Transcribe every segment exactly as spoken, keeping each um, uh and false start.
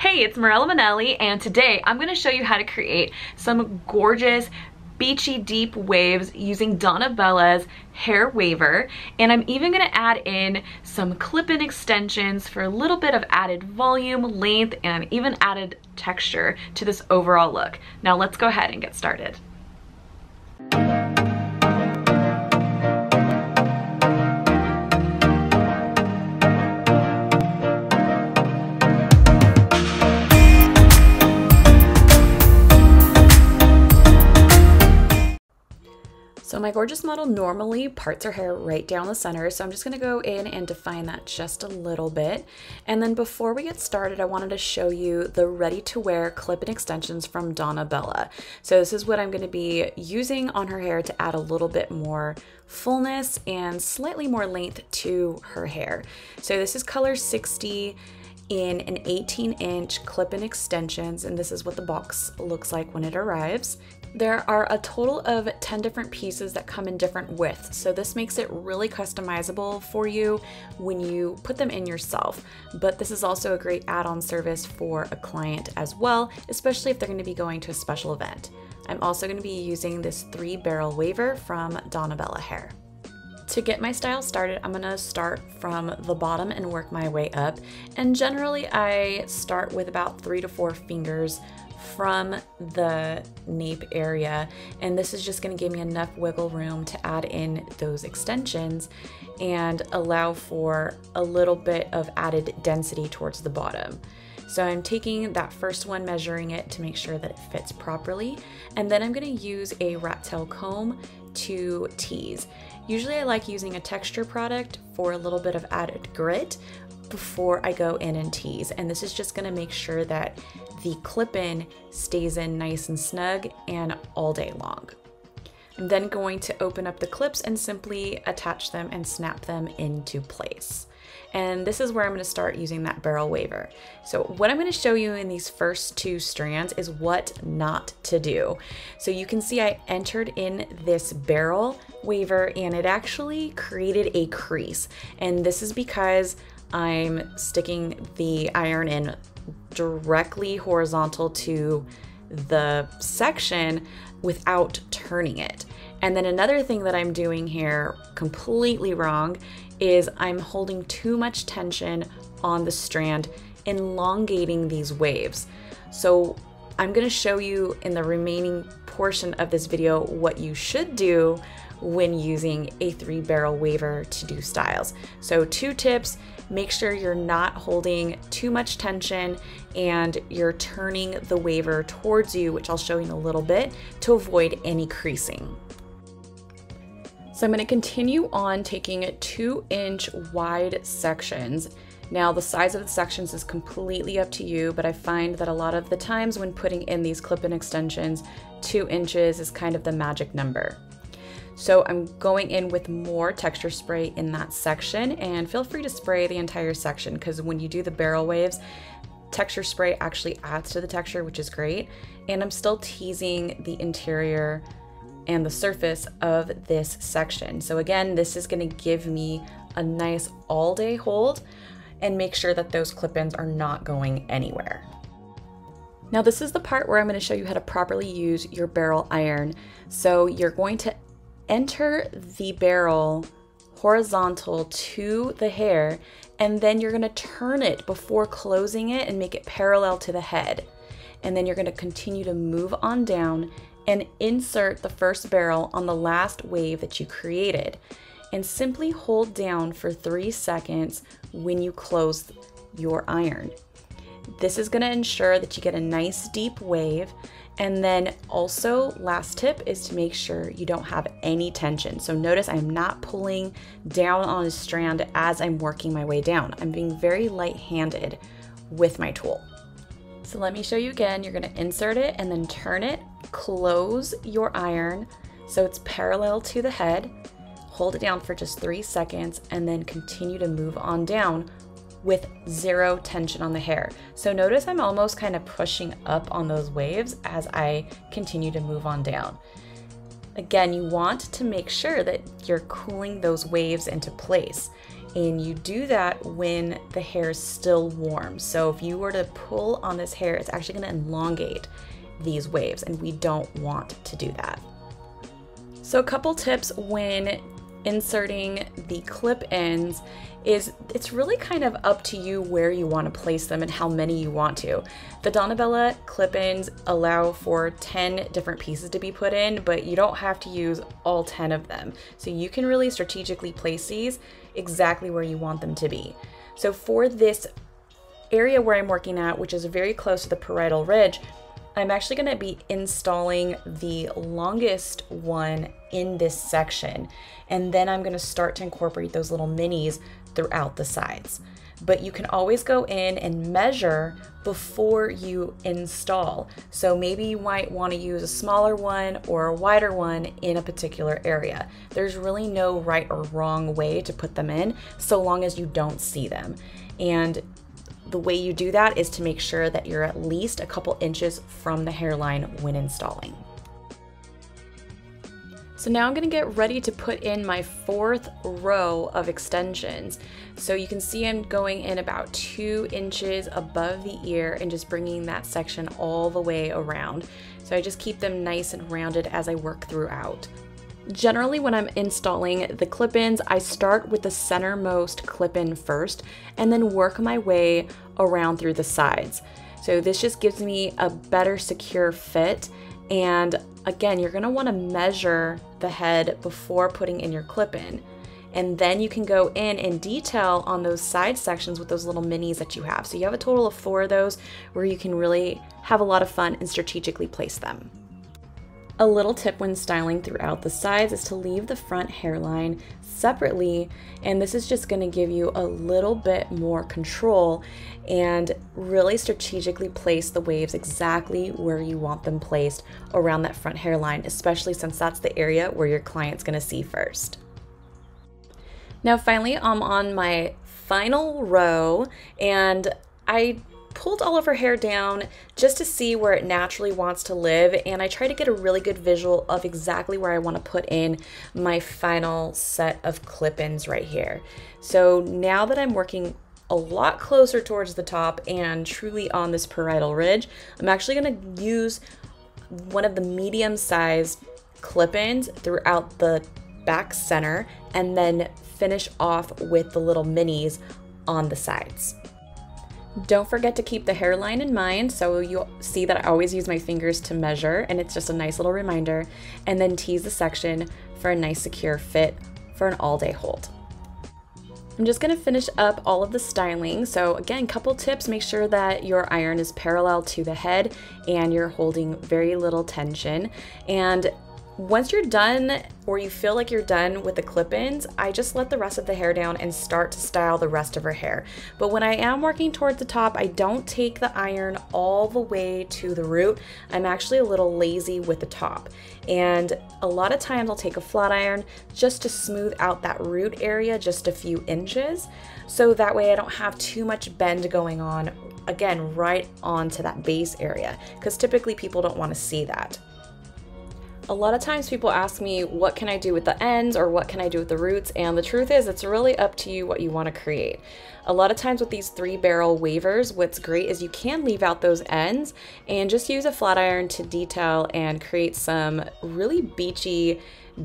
Hey, it's Mirella Manelli, and today I'm going to show you how to create some gorgeous beachy deep waves using Donna Bella's hair waver, and I'm even going to add in some clip-in extensions for a little bit of added volume, length, and even added texture to this overall look. Now let's go ahead and get started. So my gorgeous model normally parts her hair right down the center, so I'm just going to go in and define that just a little bit. And then before we get started, I wanted to show you the ready-to-wear clip-in extensions from Donna Bella. So this is what I'm going to be using on her hair to add a little bit more fullness and slightly more length to her hair. So this is color sixty in an eighteen inch clip-in extensions, and this is what the box looks like when it arrives. There are a total of ten different pieces that come in different widths, so this makes it really customizable for you when you put them in yourself. But this is also a great add-on service for a client as well, especially if they're going to be going to a special event. I'm also going to be using this three barrel waver from Donna Bella Hair. To get my style started, I'm going to start from the bottom and work my way up. And generally I start with about three to four fingers from the nape area, and this is just going to give me enough wiggle room to add in those extensions and allow for a little bit of added density towards the bottom. So I'm taking that first one, measuring it to make sure that it fits properly, and then I'm going to use a rat tail comb to tease. Usually I like using a texture product for a little bit of added grit before I go in and tease, and this is just going to make sure that the clip-in stays in nice and snug and all day long. I'm then going to open up the clips and simply attach them and snap them into place. And this is where I'm going to start using that barrel waver. So what I'm going to show you in these first two strands is what not to do. So you can see I entered in this barrel waver and it actually created a crease. And this is because I'm sticking the iron in directly horizontal to the section without turning it. And then another thing that I'm doing here completely wrong is I'm holding too much tension on the strand, elongating these waves. So I'm going to show you in the remaining portion of this video what you should do when using a three barrel waver to do styles. So two tips: make sure you're not holding too much tension and you're turning the waver towards you, which I'll show you in a little bit, to avoid any creasing. So I'm going to continue on taking two inch wide sections. Now the size of the sections is completely up to you, but I find that a lot of the times when putting in these clip-in extensions, two inches is kind of the magic number. So I'm going in with more texture spray in that section, and feel free to spray the entire section because when you do the barrel waves, texture spray actually adds to the texture, which is great. And I'm still teasing the interior and the surface of this section. So again, this is going to give me a nice all-day hold and make sure that those clip-ins are not going anywhere. Now this is the part where I'm going to show you how to properly use your barrel iron. So you're going to enter the barrel horizontal to the hair, and then you're going to turn it before closing it and make it parallel to the head. And then you're going to continue to move on down and insert the first barrel on the last wave that you created. And simply hold down for three seconds when you close your iron. This is going to ensure that you get a nice deep wave. And then also, last tip is to make sure you don't have any tension. So notice I'm not pulling down on a strand as I'm working my way down. I'm being very light-handed with my tool. So let me show you again. You're going to insert it and then turn it, close your iron so it's parallel to the head, hold it down for just three seconds, and then continue to move on down with zero tension on the hair. So notice I'm almost kind of pushing up on those waves as I continue to move on down. Again, you want to make sure that you're cooling those waves into place. and you do that when the hair is still warm. So if you were to pull on this hair, it's actually going to elongate these waves, and we don't want to do that. So a couple tips when inserting the clip ends is it's really kind of up to you where you want to place them and how many you want to. The Donna Bella clip ends allow for ten different pieces to be put in, but you don't have to use all ten of them. So you can really strategically place these exactly where you want them to be. So for this area where I'm working at, which is very close to the parietal ridge, I'm actually going to be installing the longest one in this section, and then I'm going to start to incorporate those little minis throughout the sides. But you can always go in and measure before you install. So maybe you might want to use a smaller one or a wider one in a particular area. There's really no right or wrong way to put them in, so long as you don't see them. And the way you do that is to make sure that you're at least a couple inches from the hairline when installing. So now I'm going to get ready to put in my fourth row of extensions. So you can see I'm going in about two inches above the ear and just bringing that section all the way around. So I just keep them nice and rounded as I work throughout. Generally, when I'm installing the clip-ins, I start with the centermost clip-in first and then work my way around through the sides. So this just gives me a better secure fit. And again, you're going to want to measure the head before putting in your clip-in. And then you can go in and detail on those side sections with those little minis that you have. So you have a total of four of those where you can really have a lot of fun and strategically place them. A little tip when styling throughout the sides is to leave the front hairline separately, and this is just going to give you a little bit more control and really strategically place the waves exactly where you want them placed around that front hairline, especially since that's the area where your client's going to see first. Now finally, I'm on my final row, and I pulled all of her hair down just to see where it naturally wants to live, and I try to get a really good visual of exactly where I want to put in my final set of clip-ins right here. So now that I'm working a lot closer towards the top and truly on this parietal ridge, I'm actually going to use one of the medium-sized clip-ins throughout the back center and then finish off with the little minis on the sides. Don't forget to keep the hairline in mind, so you'll see that I always use my fingers to measure, and it's just a nice little reminder, and then tease the section for a nice secure fit for an all-day hold. I'm just going to finish up all of the styling. So again, couple tips: make sure that your iron is parallel to the head and you're holding very little tension. And once you're done, or you feel like you're done with the clip-ins, I just let the rest of the hair down and start to style the rest of her hair. But when I am working towards the top, I don't take the iron all the way to the root. I'm actually a little lazy with the top. And a lot of times I'll take a flat iron just to smooth out that root area just a few inches. So that way I don't have too much bend going on, again, right onto that base area, because typically people don't want to see that. A lot of times people ask me, what can I do with the ends, or what can I do with the roots? And the truth is, it's really up to you what you want to create. A lot of times with these three barrel wavers, what's great is you can leave out those ends and just use a flat iron to detail and create some really beachy,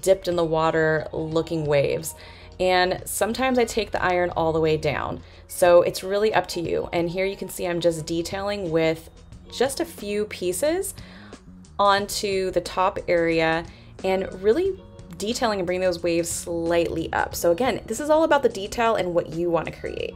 dipped in the water looking waves. And sometimes I take the iron all the way down. So it's really up to you. And here you can see I'm just detailing with just a few pieces onto the top area and really detailing and bringing those waves slightly up. So again, this is all about the detail and what you want to create.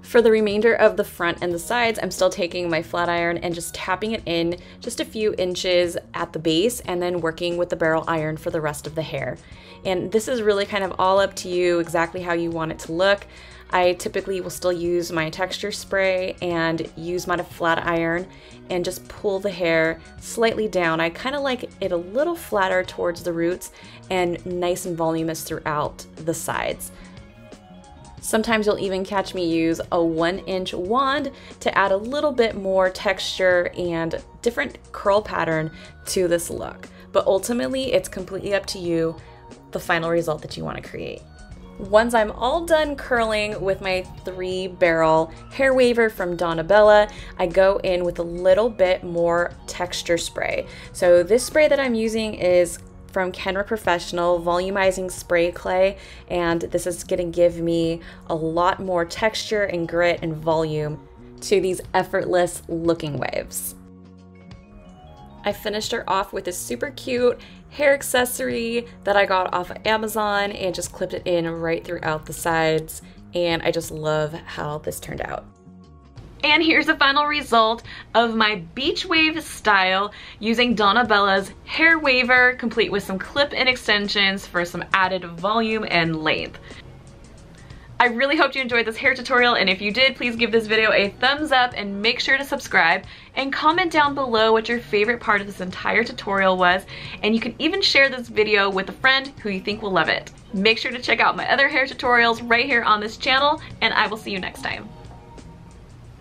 For the remainder of the front and the sides, I'm still taking my flat iron and just tapping it in just a few inches at the base, and then working with the barrel iron for the rest of the hair. And this is really kind of all up to you exactly how you want it to look. I typically will still use my texture spray and use my flat iron and just pull the hair slightly down. I kind of like it a little flatter towards the roots and nice and voluminous throughout the sides. Sometimes you'll even catch me use a one inch wand to add a little bit more texture and different curl pattern to this look. But ultimately, it's completely up to you, the final result that you want to create. Once I'm all done curling with my three barrel hair waver from Donna Bella, I go in with a little bit more texture spray. So this spray that I'm using is from Kenra Professional Volumizing Spray Clay, and this is gonna give me a lot more texture and grit and volume to these effortless looking waves. I finished her off with this super cute hair accessory that I got off of Amazon and just clipped it in right throughout the sides, and I just love how this turned out. And here's the final result of my beach wave style using Donna Bella's hair waver, complete with some clip-in extensions for some added volume and length. I really hope you enjoyed this hair tutorial, and if you did, please give this video a thumbs up and make sure to subscribe and comment down below what your favorite part of this entire tutorial was, and you can even share this video with a friend who you think will love it. Make sure to check out my other hair tutorials right here on this channel, and I will see you next time.